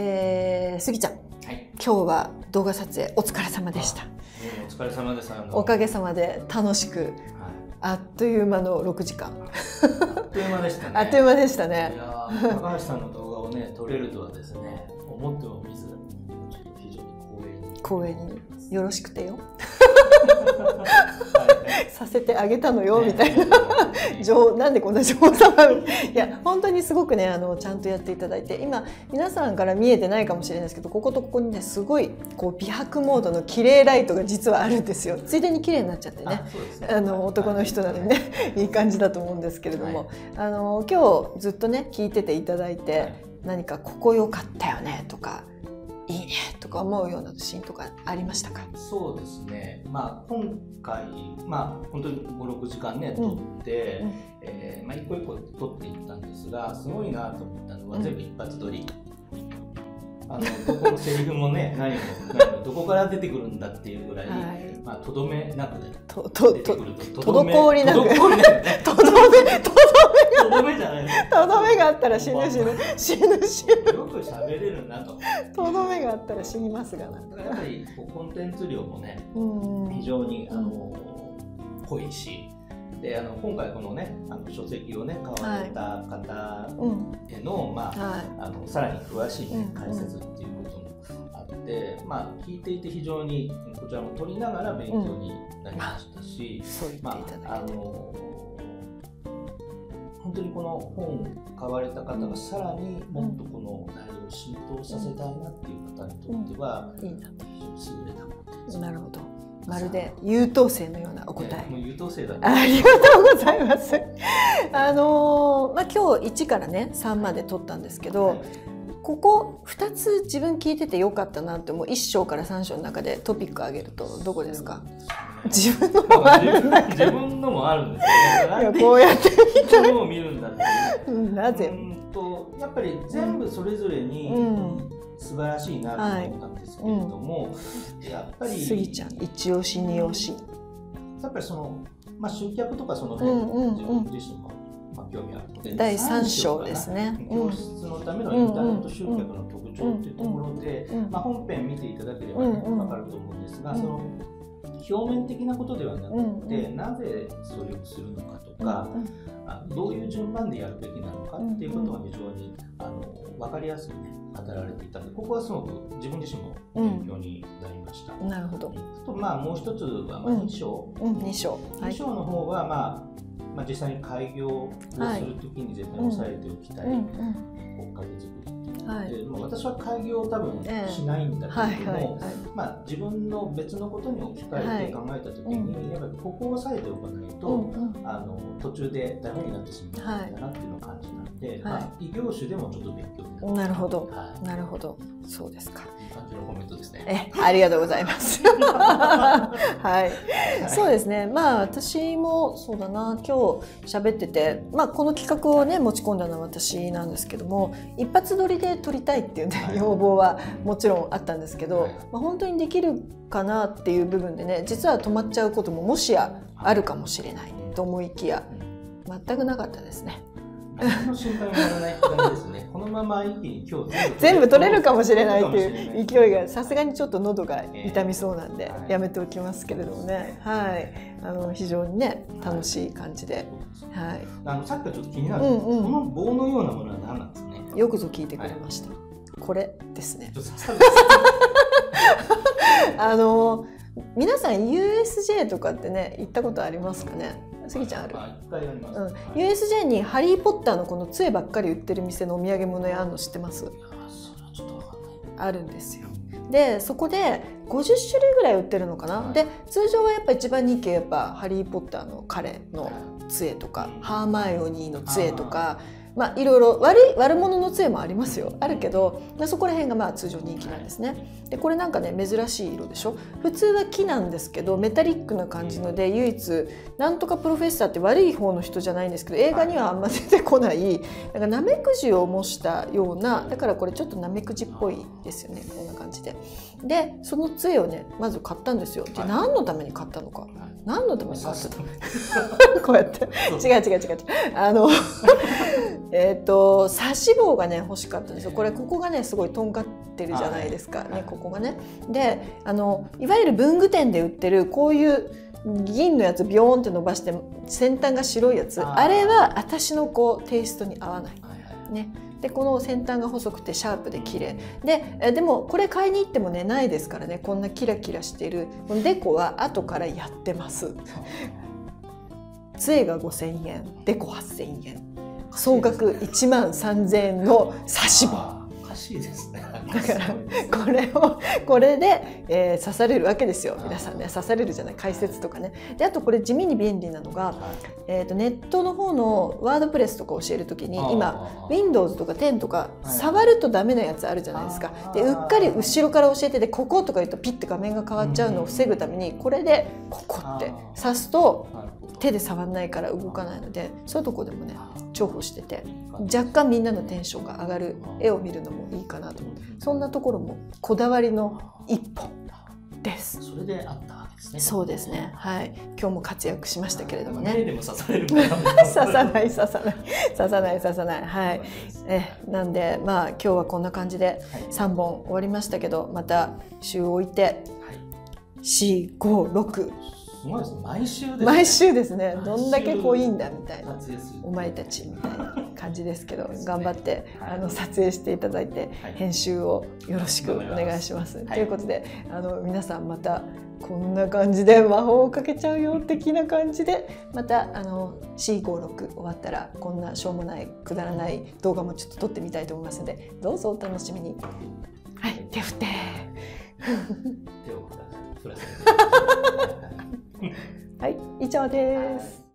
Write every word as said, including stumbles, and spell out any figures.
えー、スギちゃん、はい、今日は動画撮影お疲れ様でした。お疲れ様です。おかげさまで楽しく、はい、あっという間のろくじかん。あっという間でしたね。あっという間でしたね。いやー、高橋さんの動画をね撮れるとはですね、思ってもみず、非常に光栄に。光栄によろしくてよ。させてあげたのよみたいな、なんでこんな情報さまる。いや本当にすごくね、あのちゃんとやっていただいて、今皆さんから見えてないかもしれないですけど、こことここにねすごいこう美白モードの綺麗ライトが実はあるんですよ。ついでに綺麗になっちゃってね、あの男の人なのでねいい感じだと思うんですけれども、あの今日ずっとね聞いてていただいて、何かここ良かったよねとか、いいねとか思うようなシーンとかありましたか？そうですね、まあ、今回、まあ、本当にご、ろくじかんね撮って、うんうん、えーまあ、一個一個撮っていったんですが、すごいなと思ったのは全部一発撮り、うん、あのどこのセリフもね何も何もどこから出てくるんだっていうぐらい、はい、まあ、とどめなく出てくると、滞りなく、とどめととどめじゃないですか。とどめがあったら死ぬ死ぬ死ぬ死ぬ。よく喋れるなと。とどめがあったら死にますがな。やっぱりコンテンツ量もね、非常にあの濃いし、であの今回このねあの書籍をね買われた方へのまああのさらに詳しい解説っていうこともあって、まあ聞いていて非常にこちらも取りながら勉強になりましたし、まああの。本当にこの本を買われた方がさらにもっとこの内容を浸透させたいなっていう方にとっては非常に優れたものです。なるほど、まるで優等生のようなお答え。もう優等生だね。ありがとうございます。あのー、まあ今日いちからねさんまで取ったんですけど。はい、ここふたつ自分聞いててよかったなって思ういっ章からさん章の中でトピックを挙げるとどこですか？自分のもあるんだけど、自分のもあるんですよ。こうやって人のを見るんだってなぜやっぱり全部それぞれに素晴らしいなと思ったんですけれども、やっぱりスギちゃん一押し二押し、やっぱりそのまあ集客とかその辺自分自身も興味あるだいさん章ですね。教室のためのインターネット集客の特徴というところで、まあ、本編見ていただければ、ね、分かると思うんですが、その表面的なことではなくて、なぜそれをするのかとか、どういう順番でやるべきなのかっていうことが非常にあの分かりやすくね語られていたので、ここはすごく自分自身も勉強になりました。うん、なるほど。とまあもう一つはに章、に章の方はまあまあ実際に開業をするときに絶対押さえておきたいおかげ作りっていうので、私は開業を多分しないんだけれども、まあ自分の別のことに置き換えて考えたときにやっぱりここを押さえておかないとあの途中でダメになってしまうんだなっていうのを感じたので、まあ異業種でもちょっと勉強になった。なるほど、なるほど、そうですか。いい感じのコメントですね。え、ありがとうございます。はい、そうですね。まあ私もそうだな、今日喋ってて、まあ、この企画をね持ち込んだのは私なんですけども、一発撮りで撮りたいっていう、ね、要望はもちろんあったんですけど、まあ、本当にできるかなっていう部分でね、実は止まっちゃうことももしやあるかもしれないと思いきや全くなかったですね。の心配もならないって感じですね。このまま一気に今日全部取れるかもしれないっていう勢いが、さすがにちょっと喉が痛みそうなんでやめておきますけれどもね。はい、あの非常にね楽しい感じで。はい。あのさっきはちょっと気になる、うん、うん、この棒のようなものは何なんですかね。よくぞ聞いてくれました。はい、これですね。あの皆さん ユーエスジェー とかってね行ったことありますかね。スギちゃんある？うん、ユーエスジェー にハリーポッターのこの杖ばっかり売ってる店のお土産物屋あるの知ってます？あるんですよ。で、そこでごじゅっしゅるいぐらい売ってるのかな。はい、で、通常はやっぱ一番人気やっぱハリーポッターの彼の杖とか、はい、ハーマイオニーの杖とか。まあいろいろ悪い悪者の杖もありますよ、あるけど、まあ、そこら辺がまあ通常人気なんですね。でこれなんかね珍しい色でしょ。普通は木なんですけどメタリックな感じので、唯一なんとかプロフェッサーって悪い方の人じゃないんですけど映画にはあんま出てこない、なんかナメクジを模したような、だからこれちょっとナメクジっぽいですよね、こんな感じで。でその杖をねまず買ったんですよ。で何のために買ったのか何のために刺すこうやって違う違う違う違うあのえっと刺し棒がね欲しかったんですよ。これここがねすごいとんがってるじゃないですかね、ここがね。であのいわゆる文具店で売ってるこういう銀のやつビヨーンって伸ばして先端が白いやつ、 あ, あれは私のこうテイストに合わない、はい、ね。でこの先端が細くてシャープで綺麗で、でもこれ買いに行ってもねないですからね。こんなキラキラしているこのデコは後からやってます杖が ごせんえん、デコ はっせんえん、総額いちまんさんぜんえんの刺し棒。おかしいですね。だからこれをこれで、えー、刺されるわけですよ皆さんね。刺されるじゃない、解説とかね。であとこれ地味に便利なのが、えー、とネットの方のワードプレスとか教える時に今 ウィンドウズ とか テン とか触るとダメなやつあるじゃないですか。でうっかり後ろから教えててこことか言うとピッて画面が変わっちゃうのを防ぐためにこれでここって刺すと手で触んないから動かないので、そういうとこでもね重宝してて、若干みんなのテンションが上がる絵を見るのもいいかなと思って、そんなところもこだわりの一歩です。それであったわけですね。そうですね。はい、今日も活躍しましたけれどもね。でも刺されるから刺さない刺さない刺さない刺さない、はい。え、なんでまあ今日はこんな感じでさんぼん終わりましたけど、また週を置いてよん、ご、ろく。すごいですね。毎週ですね。毎週ですね。どんだけこういいんだみたいな、お前たちみたいな感じですけど、頑張ってあの撮影していただいて編集をよろしくお願いします。ということで、あの皆さんまたこんな感じで魔法をかけちゃうよ的な感じで、またあの よん、ご、ろく 終わったらこんなしょうもないくだらない動画もちょっと撮ってみたいと思いますので、どうぞお楽しみに。はい、手振って。手を振らせて。はい、以上です。